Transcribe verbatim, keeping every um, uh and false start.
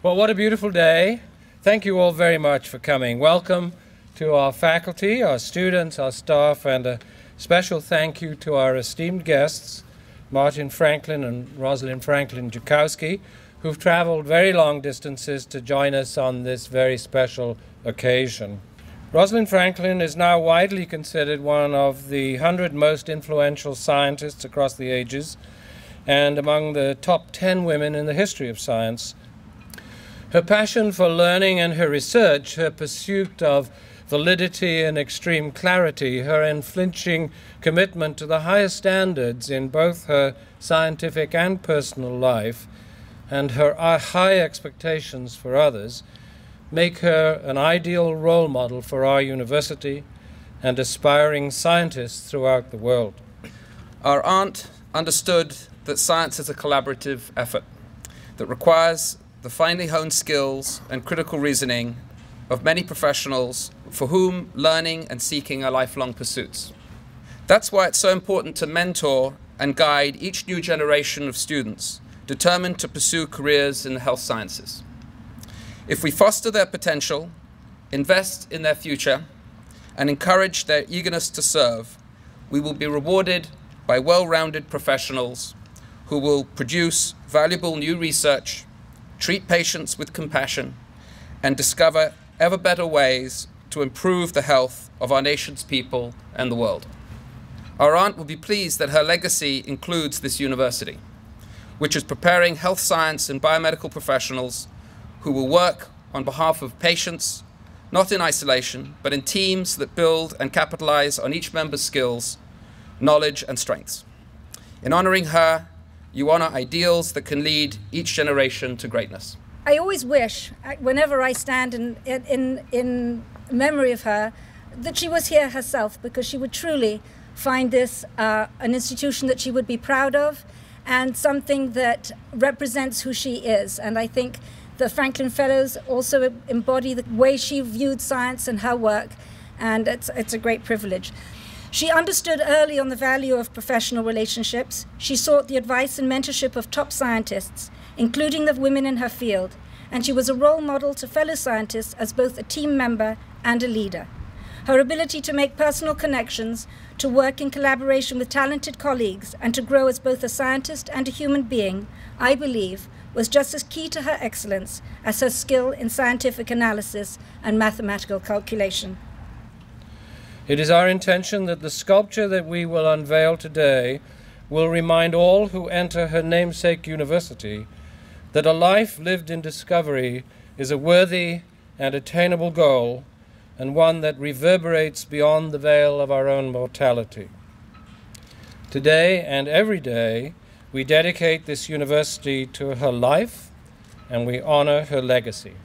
Well, what a beautiful day. Thank you all very much for coming. Welcome to our faculty, our students, our staff, and a special thank you to our esteemed guests, Martin Franklin and Rosalind Franklin Jukowski, who've traveled very long distances to join us on this very special occasion. Rosalind Franklin is now widely considered one of the hundred most influential scientists across the ages and among the top ten women in the history of science. Her passion for learning and her research, her pursuit of validity and extreme clarity, her unflinching commitment to the highest standards in both her scientific and personal life, and her high expectations for others make her an ideal role model for our university and aspiring scientists throughout the world. Our aunt understood that science is a collaborative effort that requires the finely honed skills and critical reasoning of many professionals for whom learning and seeking are lifelong pursuits. That's why it's so important to mentor and guide each new generation of students determined to pursue careers in the health sciences. If we foster their potential, invest in their future, and encourage their eagerness to serve, we will be rewarded by well-rounded professionals who will produce valuable new research, treat patients with compassion, and discover ever better ways to improve the health of our nation's people and the world. Our aunt will be pleased that her legacy includes this university, which is preparing health science and biomedical professionals who will work on behalf of patients, not in isolation, but in teams that build and capitalize on each member's skills, knowledge, and strengths. In honoring her, you honor ideals that can lead each generation to greatness. I always wish, whenever I stand in, in, in memory of her, that she was here herself, because she would truly find this uh, an institution that she would be proud of and something that represents who she is. And I think the Franklin Fellows also embody the way she viewed science and her work, and it's, it's a great privilege. She understood early on the value of professional relationships. She sought the advice and mentorship of top scientists, including the women in her field, and she was a role model to fellow scientists as both a team member and a leader. Her ability to make personal connections, to work in collaboration with talented colleagues, and to grow as both a scientist and a human being, I believe, was just as key to her excellence as her skill in scientific analysis and mathematical calculation. It is our intention that the sculpture that we will unveil today will remind all who enter her namesake university that a life lived in discovery is a worthy and attainable goal, and one that reverberates beyond the veil of our own mortality. Today and every day, we dedicate this university to her life, and we honor her legacy.